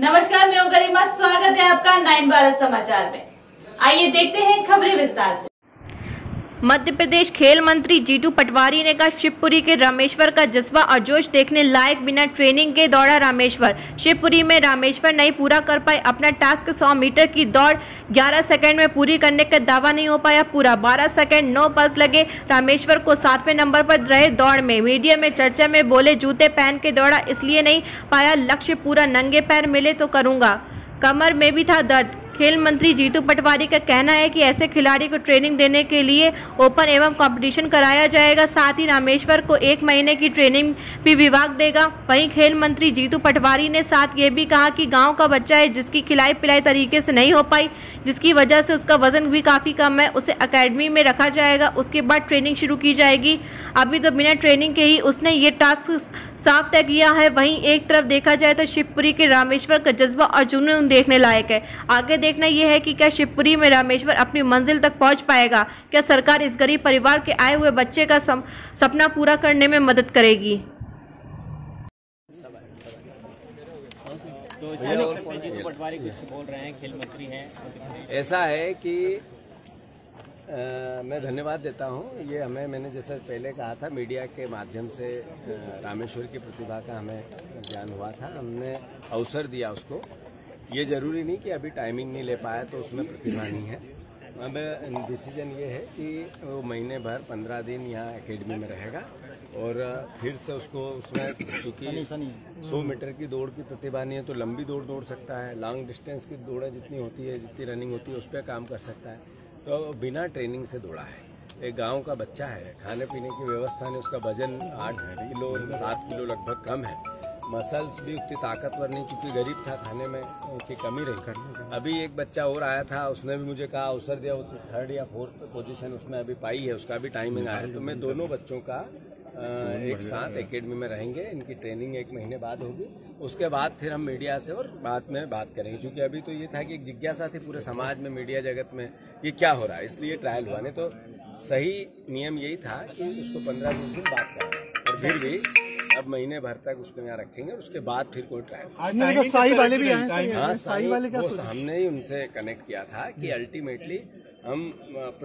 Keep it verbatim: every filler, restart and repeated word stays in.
नमस्कार, मैं हूं गरिमा। स्वागत है आपका नौ भारत समाचार में। आइए देखते हैं खबरें विस्तार से। मध्य प्रदेश खेल मंत्री जीतू पटवारी ने कहा, शिवपुरी के रामेश्वर का जज्बा और जोश देखने लायक। बिना ट्रेनिंग के दौड़ा रामेश्वर। शिवपुरी में रामेश्वर नहीं पूरा कर पाए अपना टास्क। सौ मीटर की दौड़ ग्यारह सेकंड में पूरी करने का दावा नहीं हो पाया पूरा। बारह सेकंड नौ पल्स लगे। रामेश्वर को सातवें नंबर पर रहे दौड़ में। मीडिया में चर्चा में बोले, जूते पहन के दौड़ा इसलिए नहीं पाया लक्ष्य पूरा। नंगे पैर मिले तो करूँगा। कमर में भी था दर्द। खेल मंत्री जीतू पटवारी का कहना है कि ऐसे खिलाड़ी को ट्रेनिंग देने के लिए ओपन एवं कंपटीशन कराया जाएगा। साथ ही रामेश्वर को एक महीने की ट्रेनिंग भी विभाग देगा। वहीं खेल मंत्री जीतू पटवारी ने साथ ये भी कहा कि गांव का बच्चा है जिसकी खिलाई पिलाई तरीके से नहीं हो पाई, जिसकी वजह से उसका वजन भी काफ़ी कम है। उसे अकेडमी में रखा जाएगा, उसके बाद ट्रेनिंग शुरू की जाएगी। अभी तो बिना ट्रेनिंग के ही उसने ये टास्क साफ तय किया है। वहीं एक तरफ देखा जाए तो शिवपुरी के रामेश्वर का जज्बा और जुनून देखने लायक है। आगे देखना यह है कि क्या शिवपुरी में रामेश्वर अपनी मंजिल तक पहुंच पाएगा। क्या सरकार इस गरीब परिवार के आए हुए बच्चे का सपना पूरा करने में मदद करेगी। तो जीतू पटवारी कुछ बोल रहे हैं, खेल मंत्री हैं। ऐसा है कि आ, मैं धन्यवाद देता हूं। ये हमें, मैंने जैसे पहले कहा था, मीडिया के माध्यम से रामेश्वर की प्रतिभा का हमें ज्ञान हुआ था। हमने अवसर दिया उसको। ये जरूरी नहीं कि अभी टाइमिंग नहीं ले पाया तो उसमें प्रतिभा नहीं है। अब डिसीजन ये है कि वो महीने भर पंद्रह दिन यहाँ एकेडमी में रहेगा और फिर से उसको, उसमें चूँकि सौ मीटर की दौड़ की प्रतिभा नहीं है तो लंबी दौड़ दौड़ सकता है। लॉन्ग डिस्टेंस की दौड़ें जितनी होती है, जितनी रनिंग होती है, उस पर काम कर सकता है। तो बिना ट्रेनिंग से दौड़ा है। एक गांव का बच्चा है, खाने पीने की व्यवस्था नहीं, उसका वजन आठ किलो सात किलो लगभग कम है। मसल्स भी उतनी ताकतवर नहीं, चूँकि गरीब था, खाने में उसकी कमी रही। अभी एक बच्चा और आया था, उसने भी मुझे कहा अवसर दिया, वो तो थर्ड या फोर्थ पोजीशन उसने अभी पाई है, उसका भी टाइमिंग आया है। तो मैं दोनों बच्चों का एक साथ एकेडमी में रहेंगे। इनकी ट्रेनिंग एक महीने बाद होगी, उसके बाद फिर हम मीडिया से और बाद में बात करेंगे। क्योंकि अभी तो ये था कि एक जिज्ञासा थी पूरे समाज में, मीडिया जगत में, ये क्या हो रहा है, इसलिए ट्रायल हुआ। नहीं तो सही नियम यही था कि उसको पंद्रह बीस दिन बात करें और फिर भी अब महीने भर तक उसको यहाँ रखेंगे और उसके बाद फिर कोई ट्रायल। साई वाले भी आए, साई वाले हमने ही उनसे कनेक्ट किया था कि अल्टीमेटली हम